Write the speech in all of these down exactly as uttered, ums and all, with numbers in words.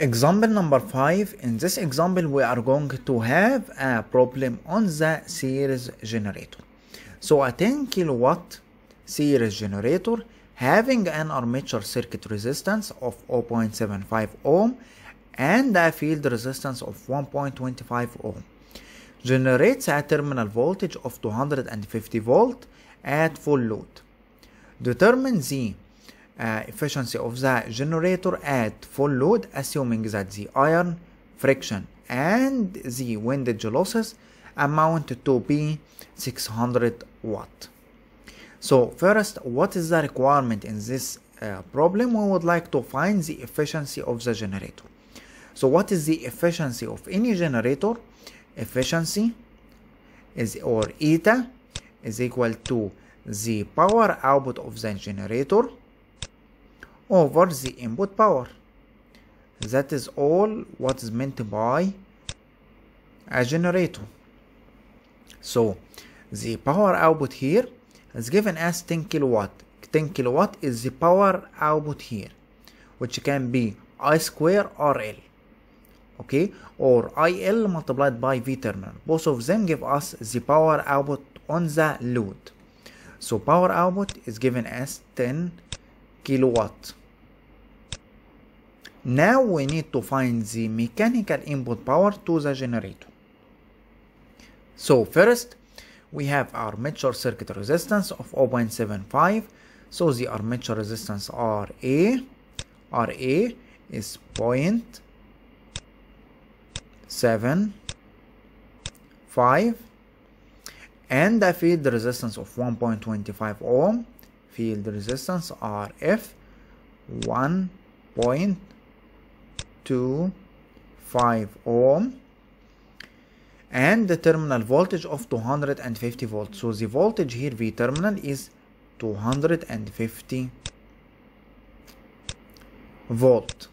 Example number five. In this example, we are going to have a problem on the series generator. So a ten kilowatt series generator having an armature circuit resistance of zero point seven five ohm and a field resistance of one point two five ohm generates a terminal voltage of two hundred fifty volt at full load. Determine the Uh, efficiency of the generator at full load, assuming that the iron, friction, and the windage losses amount to be six hundred watt. So first, what is the requirement in this uh, problem? We would like to find the efficiency of the generator. So what is the efficiency of any generator? Efficiency is, or eta, is equal to the power output of the generator over the input power. That is all what is meant by a generator. So the power output here is given as ten kilowatt. ten kilowatt is the power output here, which can be I square R L, okay, or I L multiplied by V terminal. Both of them give us the power output on the load. So power output is given as ten kilowatt. Now we need to find the mechanical input power to the generator. So first we have armature circuit resistance of zero point seven five. So the armature resistance R A, R A is zero point seven five, and the field resistance of one point two five ohm. Field resistance R F one point two five ohm, and the terminal voltage of two hundred fifty volts. So the voltage here, V terminal, is two hundred fifty volt.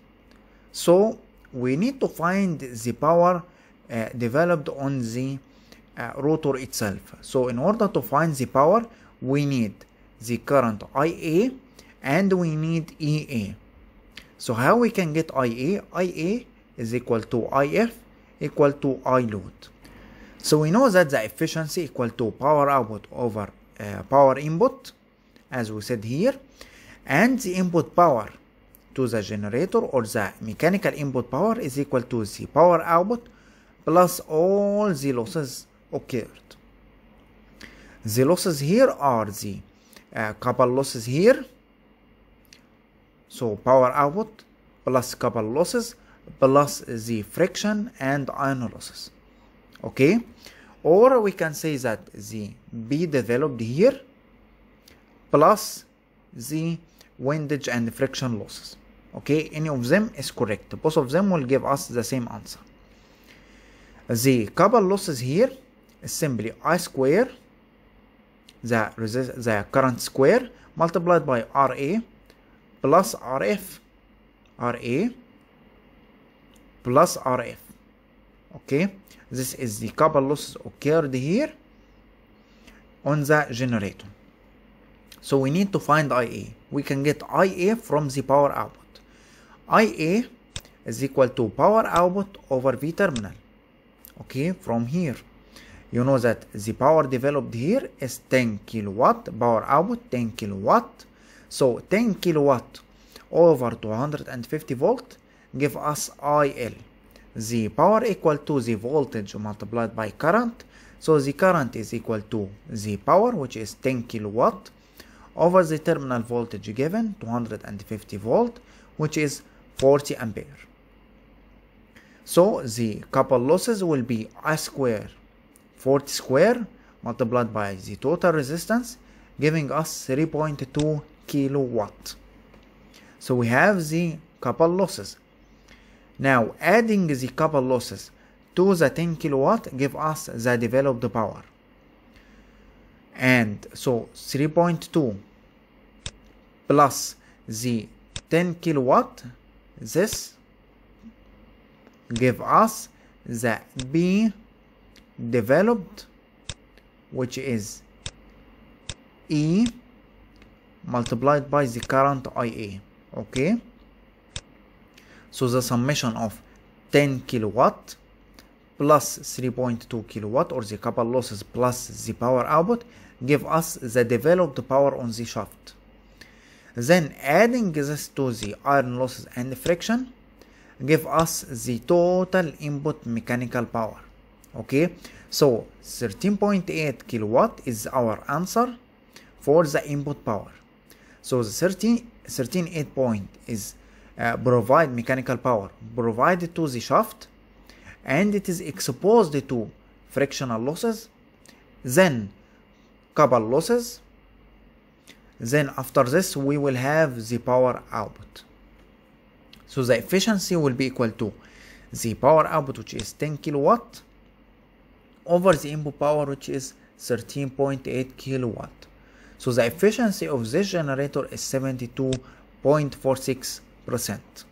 So we need to find the power uh, developed on the uh, rotor itself. So in order to find the power, we need the current I A and we need E A. So how we can get I A? I A is equal to I F equal to I load. So we know that the efficiency equal to power output over uh, power input, as we said here, and the input power to the generator, or the mechanical input power, is equal to the power output plus all the losses occurred. The losses here are the Uh, couple losses here, so power output plus couple losses plus the friction and iron losses, okay? Or we can say that the B developed here plus the windage and friction losses, okay? Any of them is correct. Both of them will give us the same answer. The couple losses here is simply I square, The, resist, the current square, multiplied by R A plus R F, R A plus R F, okay? This is the couple losses occurred here on the generator. So we need to find I A. We can get I A from the power output. I A is equal to power output over V terminal, okay, from here. You know that the power developed here is ten kilowatt, power output ten kilowatt. So ten kilowatt over two hundred fifty volt give us I L. The power equal to the voltage multiplied by current. So the current is equal to the power, which is ten kilowatt, over the terminal voltage given, two hundred fifty volt, which is forty ampere. So the couple losses will be I square, forty square, multiplied by the total resistance, giving us three point two kilowatt. So we have the couple losses. Now adding the couple losses to the ten kilowatt give us the developed power. And so three point two plus the ten kilowatt, this give us the B developed, which is E multiplied by the current I A, okay? So the summation of ten kilowatt plus three point two kilowatt, or the couple losses plus the power output, give us the developed power on the shaft. Then adding this to the iron losses and friction give us the total input mechanical power. Okay, so thirteen point eight kilowatt is our answer for the input power. So the thirteen point eight is uh, provide mechanical power provided to the shaft, and it is exposed to frictional losses, then couple losses. Then after this we will have the power output. So the efficiency will be equal to the power output, which is ten kilowatt, over the input power, which is thirteen point eight kilowatt. So the efficiency of this generator is seventy-two point four six percent.